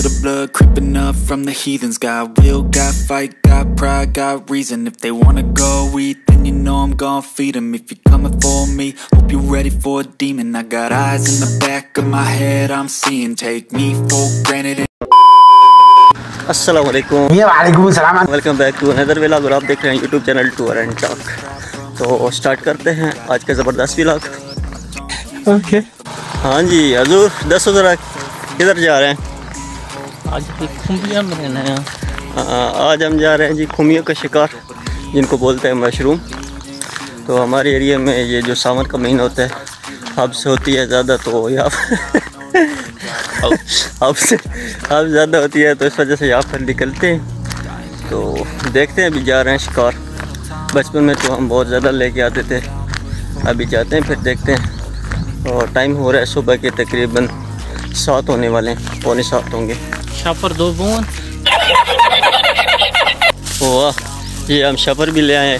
feel the blood creeping up from the heathens. Got will, got fight, got pride, got reason. If they wanna go eat, then you know I'm gon' feed them. If you're coming for me, hope you're ready for a demon. I got eyes in the back of my head, I'm seeing. Take me for granted. Assalamualaikum, welcome back to another vlog. और आप देख रहे हैं YouTube channel tour and talk. तो start करते हैं आज का ज़बरदस्त व्लॉग। ओके हाँ जी हजूर, दसो ज़रा किधर जा रहे हैं आज? खुमिया में रहना है। आज हम जा रहे हैं जी खुमियों का शिकार, जिनको बोलते हैं मशरूम। तो हमारे एरिया में ये जो सावन का महीना होता है, हब्स होती है ज़्यादा, तो यहाँ अब ज़्यादा होती है, तो इस वजह से यहाँ पर निकलते हैं। तो देखते हैं, अभी जा रहे हैं शिकार। बचपन में तो हम बहुत ज़्यादा लेके आते थे, अभी जाते हैं फिर देखते हैं। और टाइम हो रहा है सुबह के तकरीबन 7 होने वाले हैं, 6:45 होंगे। छापर दो बूंद, वाह ये हम छापर भी ले आए हैं।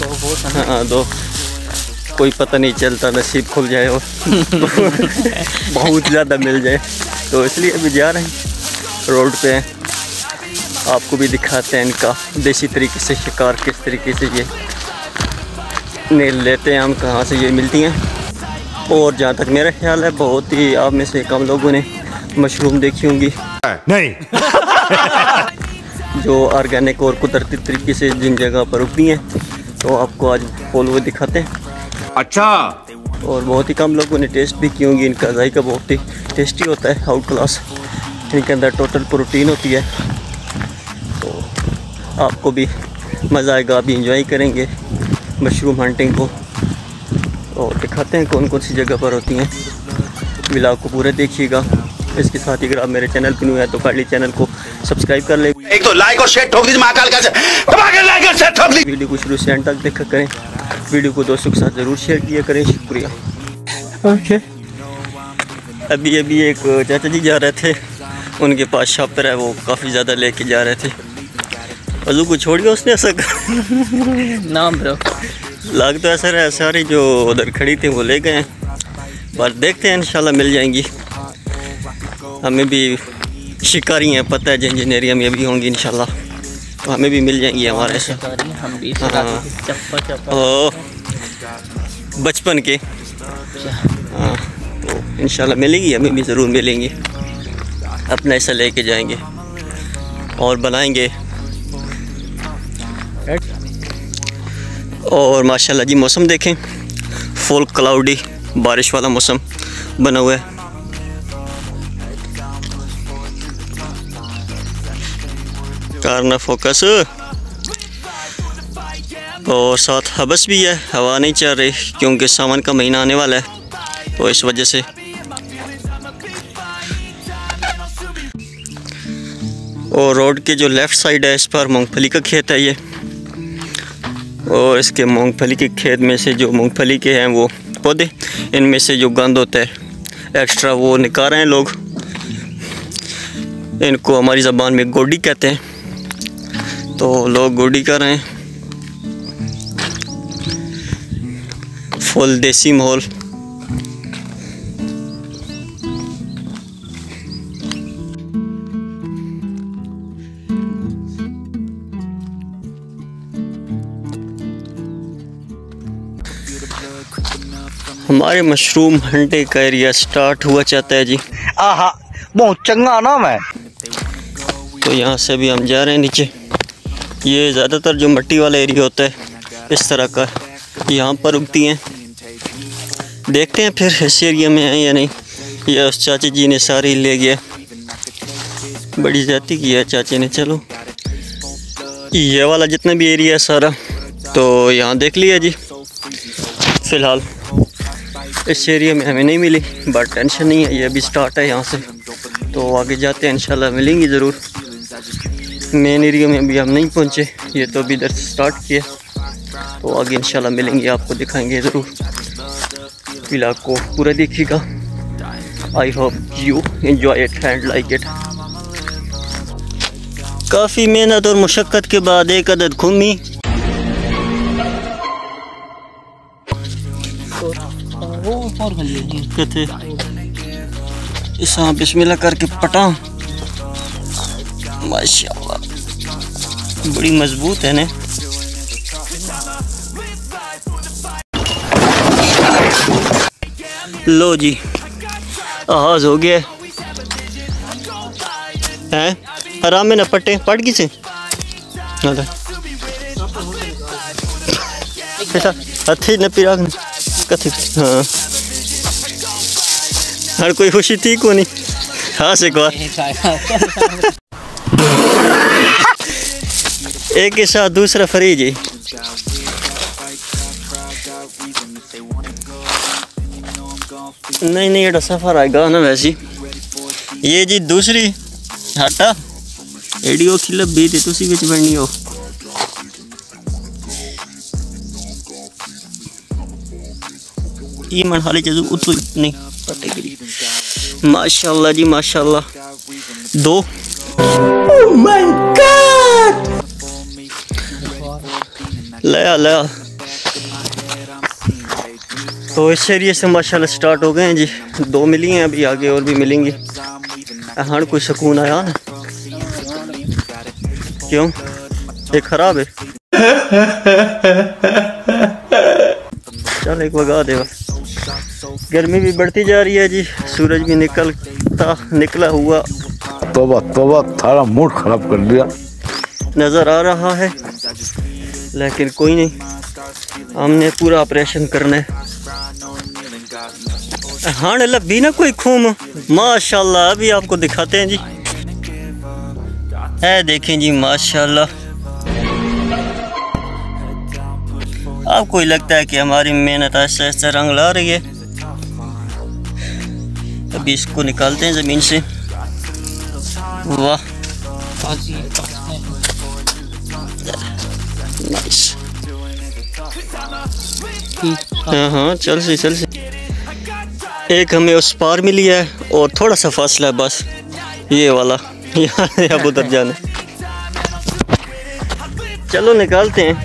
तो हाँ दो, कोई पता नहीं चलता, नसीब खुल जाए और बहुत ज़्यादा मिल जाए। तो इसलिए अभी जा रहे हैं, रोड पे आपको भी दिखाते हैं इनका देसी तरीके से शिकार, किस तरीके से ये नेल लेते हैं हम, कहाँ से ये मिलती हैं। और जहाँ तक मेरा ख्याल है, बहुत ही आप में से कम लोगों ने मशरूम देखी होंगी नहीं जो ऑर्गेनिक और कुदरती तरीके से जिन जगह पर उगती हैं। तो आपको आज वो दिखाते हैं। अच्छा, और बहुत ही कम लोगों ने टेस्ट भी की होंगी। इनका जायका बहुत ही टेस्टी होता है, आउट क्लास। इनके अंदर टोटल प्रोटीन होती है, तो आपको भी मज़ा आएगा, आप भी इंजॉय करेंगे मशरूम हंटिंग को। और दिखाते हैं कौन कौन सी जगह पर होती हैं। व्लॉग को पूरा देखिएगा। इसके साथ ही अगर आप मेरे चैनल पर न्यू है तो खाली चैनल को सब्सक्राइब कर ले, एक तो लाइक और शेयर ठोक दीजिए। वीडियो को शुरू से एंड तक देखा करें, वीडियो को दोस्तों के साथ ज़रूर शेयर किया करें, शुक्रिया। ओके अभी अभी एक चाचा जी जा रहे थे, उनके पास छापर है, वो काफ़ी ज़्यादा लेके जा रहे थे। अजू को छोड़ गया उसने ऐसा नाम ब्रो लाग तो ऐसा है, सारी जो उधर खड़ी थी वो ले गए। पर देखते हैं इंशाल्लाह मिल जाएंगी। हमें भी शिकारी हैं पता है, जिन जिन एरिया में अभी होंगी इंशाल्लाह तो हमें भी मिल जाएंगी हमारे शिकारी। हम भी बचपन के हाँ, तो इंशाल्लाह मिलेगी, हमें भी ज़रूर मिलेंगी। अपना ऐसा लेके जाएंगे और बनाएंगे। और माशाल्लाह जी मौसम देखें, फुल क्लाउडी बारिश वाला मौसम बना हुआ है। कारना फोकस, और साथ हबस भी है। हवा नहीं चल रही क्योंकि सावन का महीना आने वाला है, तो इस वजह से। और रोड के जो लेफ़्ट साइड है, इस पर मूंगफली का खेत है ये। और इसके मूंगफली के खेत में से जो मूंगफली के हैं वो पौधे, इनमें से जो गंद होता है एक्स्ट्रा वो निकाल रहे हैं लोग। इनको हमारी ज़बान में गोडी कहते हैं, तो लोग गोडी कर रहे हैं। फुल देसी माहौल। हमारे मशरूम हंटे का एरिया स्टार्ट हुआ चाहता है जी। आहा बहुत चंगा नाम है। तो यहाँ से भी हम जा रहे हैं नीचे। ये ज़्यादातर जो मट्टी वाला एरिया होता है इस तरह का, यहाँ पर उगती हैं। देखते हैं फिर इस एरिया में है या नहीं। यह उस चाचे जी ने सारी ले गया, बड़ी ज़्यादती की है चाचे ने। चलो ये वाला जितना भी एरिया है सारा तो यहाँ देख लिया जी। फ़िलहाल इस एरिया में हमें नहीं मिली, बट टेंशन नहीं है, ये अभी स्टार्ट है यहाँ से। तो आगे जाते हैं, इंशाल्लाह मिलेंगी ज़रूर। मेन एरिया में अभी हम नहीं पहुँचे, ये तो अभी इधर से स्टार्ट किया। तो आगे इंशाल्लाह मिलेंगे, आपको दिखाएंगे ज़रूर। व्लॉग को पूरा देखिएगा। I hope you enjoy it and like it. काफ़ी मेहनत और मशक्क़त के बाद एक अदद खुमी। इस बिस्मिल्लाह करके पटा माशाल्लाह बड़ी मजबूत है ना। लो जी आवाज हो गया है आराम में न पट्टे पट किसे हथी न पिरा कथी। हाँ हर कोई खुशी थी को नहीं। हाँ से एक के साथ दूसरा फ्री जी। नहीं नहीं ये सफर आएगा ना वैसी ये जी दूसरी हटा एडियो खिलब भी थी तुसी बिच बननी हो। ये मन हाली चीज उतु नहीं माशाल्लाह जी माशाल्लाह दो। ओह माय गॉड लया लया। तो इस एरिया से माशाल्लाह स्टार्ट हो गए हैं जी दो मिली हैं अभी आगे और भी मिलेंगी। हाँ कोई सुकून आया ना क्यों ये खराब है चल एक भगा दे। गर्मी भी बढ़ती जा रही है जी सूरज भी निकला हुआ तोबा तोबा थारा मूड खराब कर दिया नज़र आ रहा है लेकिन कोई नहीं हमने पूरा ऑपरेशन करना है। हाँ लब्बी ना कोई खूम माशाल्लाह अभी आपको दिखाते हैं जी है देखें जी माशाल्लाह। आपको ही लगता है कि हमारी मेहनत ऐसे ऐसे रंग ला रही है। अभी इसको निकालते हैं ज़मीन से। वाह नाइस। हाँ हाँ चल सी एक हमें उस पार मिली है और थोड़ा सा फासला है बस ये वाला यहाँ उधर जाना। चलो निकालते हैं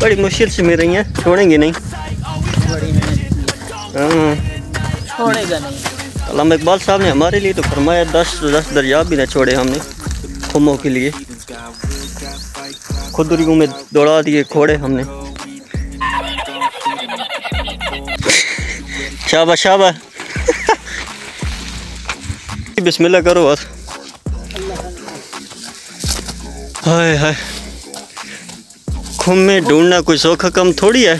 बड़ी मुश्किल से मिल रही हैं छोड़ेंगे नहीं छोड़ेगा नहीं। अल्लामा इकबाल साहब ने हमारे लिए तो फरमाया 10 दरिया भी ना छोड़े हमने खुमों के लिए खुदरियों में दौड़ा दिए खोड़े हमने। शाबा शाबा बिस्मिल्लाह करो बस। हाय हाय खुम में ढूंढना कोई सौखा कम थोड़ी है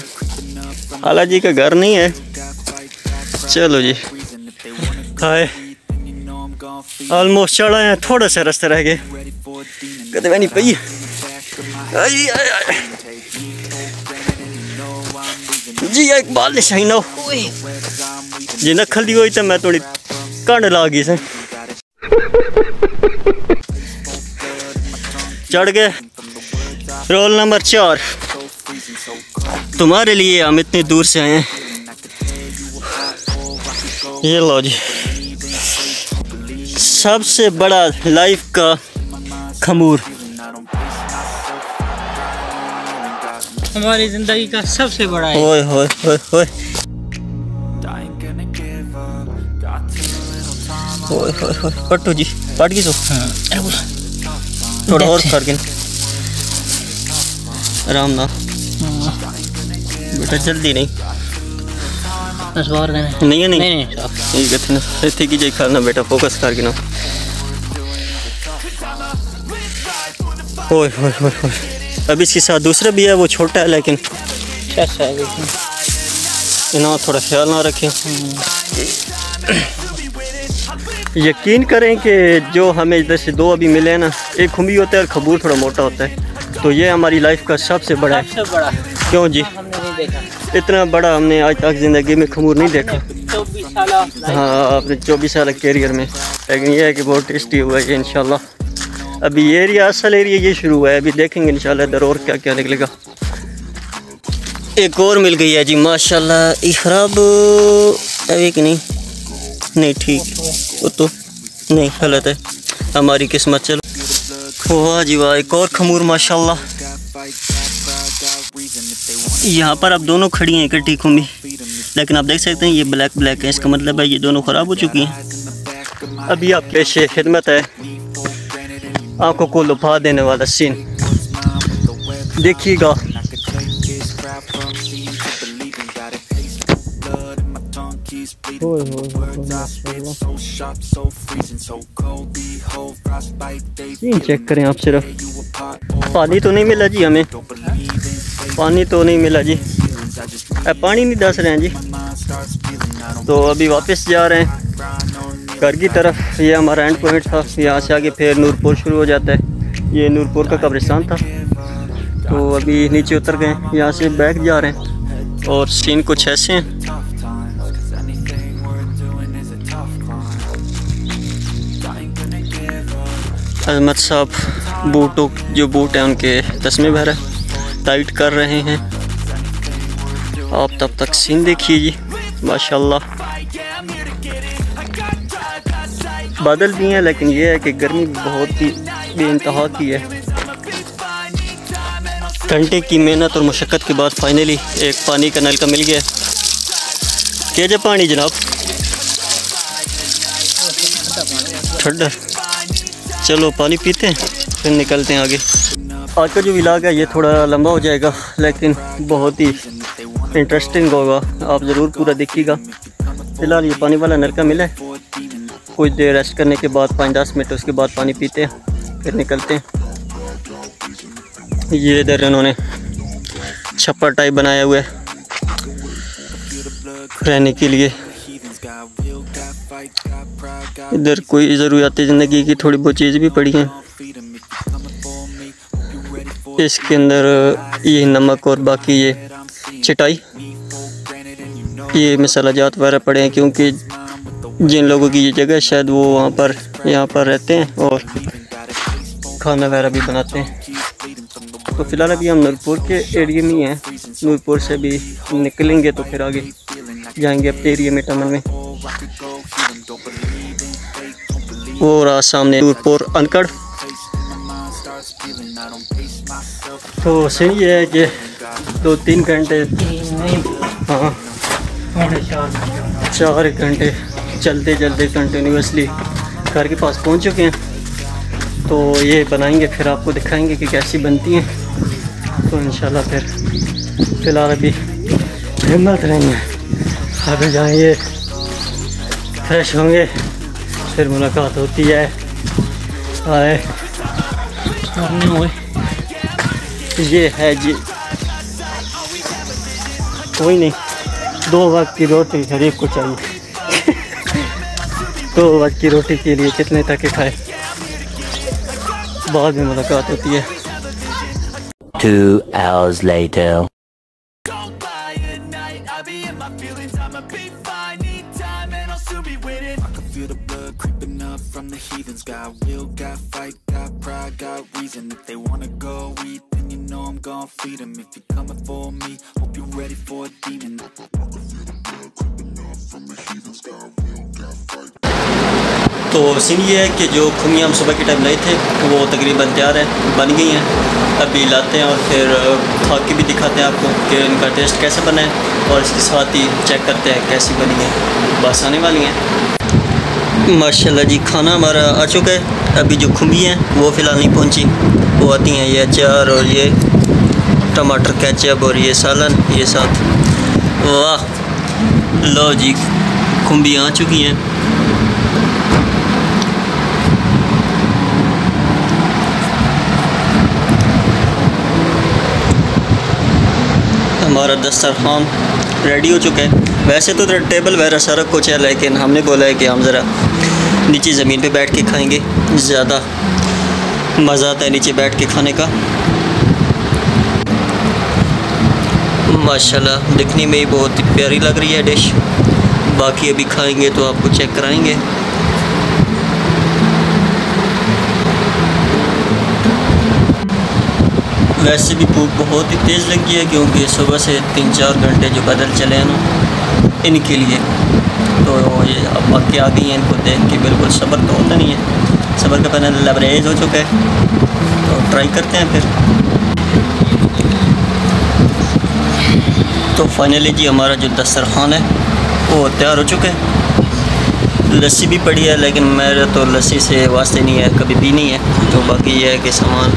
आला जी का घर नहीं है। चलो जी हाय ऑलमोस्ट चढ़ा है थोड़ा सा रास्ता रह गए कदम नहीं पई। जी एक बाल निशाई ना जी नखल दी हुई तो मैं थोड़ी कंड ला गई से चढ़ गए। रोल नंबर 4 तुम्हारे लिए हम इतने दूर से आए हैं। ये लो जी सबसे बड़ा लाइफ का खमूर हमारी जिंदगी का सबसे बड़ा है। ओए ओए ओए ओए ओए ओए पट्टू जी पट गई सो थोड़ा और करके आराम ना बेटा जल्दी नहीं नहीं नहीं नहीं ठीक ही खाना बेटा फोकस करके ना। ओए ओए ओए अब इसके साथ दूसरा भी है वो छोटा है लेकिन ना थोड़ा ख्याल ना रखें। यकीन करें कि जो हमें इधर से दो अभी मिले हैं ना एक खुम्बी होता है और खबूर थोड़ा मोटा होता है तो ये हमारी लाइफ का सबसे बड़ा क्यों जी हमने नहीं देखा इतना बड़ा हमने आज तक ज़िंदगी में खमूर नहीं देखा। 24 साल हाँ अपने 24 साल कैरियर में लेकिन ये है कि बहुत टेस्टी हुआ है इंशाल्लाह। अभी ये एरिया असल एरिया ये शुरू हुआ है अभी देखेंगे इंशाल्लाह इधर और क्या क्या निकलेगा। एक और मिल गई है जी माशाल्लाह खराब अभी कि नहीं ठीक वो तो नहीं गलत है हमारी किस्मत। चलो वाह जी वाह एक और खमूर माशाल्लाह। यहाँ पर आप दोनों खड़ी हैं इकट्ठी खुमी लेकिन आप देख सकते हैं ये ब्लैक है इसका मतलब है ये दोनों ख़राब हो चुकी हैं। अभी आपके पेशे खिदमत है आंखों को लुभा देने वाला सीन देखिएगा। चेक करें आप सिर्फ। पानी तो नहीं मिला जी हमें, पानी तो नहीं मिला जी, पानी नहीं दस रहे हैं जी। तो अभी वापस जा रहे हैं घर की तरफ। ये हमारा एंड पॉइंट था, यहाँ से आगे फिर नूरपुर शुरू हो जाता है। ये नूरपुर का कब्रिस्तान था। तो अभी नीचे उतर गए, यहाँ से बैक जा रहे हैं और सीन कुछ ऐसे हैं। अजमत साहब बूटों जो बूट हैं उनके तस्मे भर टाइट कर रहे हैं। आप तब तक सीन देखिए जी, माशाल्लाह। बादल भी हैं लेकिन ये है कि गर्मी बहुत ही बेइंतहा की है। घंटे की मेहनत और मशक्क़त के बाद फाइनली एक पानी का नलका मिल गया। क्या जब पानी जनाब ठंडा, चलो पानी पीते हैं फिर निकलते हैं आगे। आज का जो व्लॉग है ये थोड़ा लंबा हो जाएगा लेकिन बहुत ही इंटरेस्टिंग होगा, आप ज़रूर पूरा देखिएगा। फिलहाल ये पानी वाला नलका मिला है, कुछ देर रेस्ट करने के बाद 5-10 मिनट उसके बाद पानी पीते हैं फिर निकलते हैं। ये इधर इन्होंने छप्पर टाइप बनाया हुआ है रहने के लिए। इधर कोई ज़रूरियात ज़िंदगी की थोड़ी बहुत चीज़ भी पड़ी हैं। इसके अंदर ये नमक और बाकी ये चटाई, ये मसाला जात वगैरह पड़े हैं क्योंकि जिन लोगों की ये जगह शायद वो वहाँ पर यहाँ पर रहते हैं और खाना वगैरह भी बनाते हैं। तो फिलहाल अभी हम नूरपुर के एरिया में ही हैं। नूरपुर से भी निकलेंगे तो फिर आगे जाएंगे अपने एरिया में टमन में। और आज सामने नूरपुर अनकड़। तो सही है कि 2-3 घंटे, हाँ 4 घंटे चलते चलते कंटिन्यूसली घर के पास पहुंच चुके हैं। तो ये बनाएंगे फिर आपको दिखाएंगे कि कैसी बनती हैं। तो इंशाल्लाह फिर फिलहाल अभी हिम्मत रहेंगे, अभी जाएंगे फ्रेश होंगे फिर मुलाकात होती है। आए ये है जी, कोई नहीं 2 वक्त की रोटी गरीब को चाहिए। 2 वक्त की रोटी के लिए कितने तक खाए, बाद में मुलाकात होती है। 2 hours later From the heathens, got will, got fight, got pride, got reason. If they wanna go eat, then you know I'm gon' feed them. If you're coming for me, hope you're ready for a demon. तो scene ये है कि जो खुमियाँ हम सुबह के time लाए थे वो तकरीबन तैयार हैं, बन गई हैं। अभी लाते हैं और फिर खा के भी दिखाते हैं आपको कि इनका टेस्ट कैसे बना है और इसके साथ ही चेक करते हैं कैसी बनी है। बस आने वाली हैं माशाल्लाह जी। खाना हमारा आ चुका है। अभी जो खुम्बी हैं वो फ़िलहाल नहीं पहुंची, वो आती हैं। ये अचार और ये टमाटर केचप और ये सालन ये साथ। वाह लो जी खुम्बी आ चुकी हैं। हमारा दस्तरखान रेडी हो चुका है। वैसे तो टेबल वगैरह सारा कुछ है लेकिन हमने बोला है कि हम ज़रा नीचे ज़मीन पे बैठ के खाएंगे, ज़्यादा मज़ा आता है नीचे बैठ के खाने का। माशाल्लाह दिखने में ही बहुत प्यारी लग रही है डिश। बाकी अभी खाएंगे तो आपको चेक कराएंगे। वैसे भी भूख बहुत ही तेज़ लगी है क्योंकि सुबह से 3-4 घंटे जो पैदल चले हैं ना इनके लिए। तो ये अब आके आ गई हैं, इनको देख के बिल्कुल सब्र तो होता नहीं है, सब्र का पैनल लबरेज हो चुका है। तो ट्राई करते हैं फिर। तो फाइनली जी हमारा जो दस्तरखान है वो तैयार हो चुका है। लस्सी भी पड़ी है, लेकिन मेरा तो लस्सी से वास्ते नहीं है, कभी भी नहीं है। तो बाकी यह है कि सामान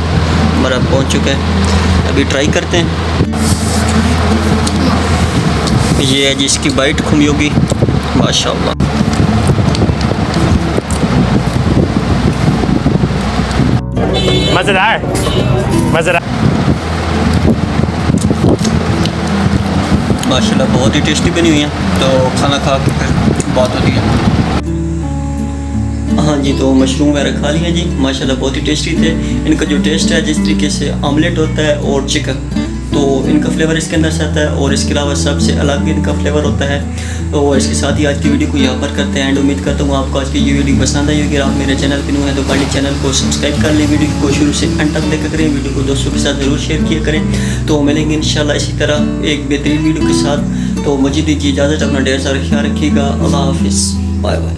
हमारा पहुंच चुका है, अभी ट्राई करते हैं। ये है जिसकी बाइट खुमी होगी, माशाल्लाह। मज़ेदार मज़ेदार माशाल्लाह, बहुत ही टेस्टी बनी हुई है। तो खाना खा के फिर बात होती है। हाँ जी, तो मशरूम वगैरह खा लिया जी, माशाल्लाह बहुत ही टेस्टी थे। इनका जो टेस्ट है, जिस तरीके से आमलेट होता है और चिकन, तो इनका फ्लेवर इसके अंदर से आता है, और इसके अलावा सबसे अलग इनका फ्लेवर होता है। तो इसके साथ ही आज की वीडियो को यहाँ पर करते हैं एंड। उम्मीद करता हूँ आपको आज की ये वीडियो पसंद आई होगी। आप मेरे चैनल पर न्यू हैं तो पहले चैनल को सब्सक्राइब कर लें, वीडियो को शुरू से अंत तक देखा करें, वीडियो को दोस्तों के साथ ज़रूर शेयर किया करें। तो मिलेंगे इंशाल्लाह इसी तरह एक बेहतरीन वीडियो के साथ। तो मुझे दीजिए इजाज़त, अपना ढेर सारा ख्याल रखिएगा। अल्लाह हाफिज़, बाय बाय।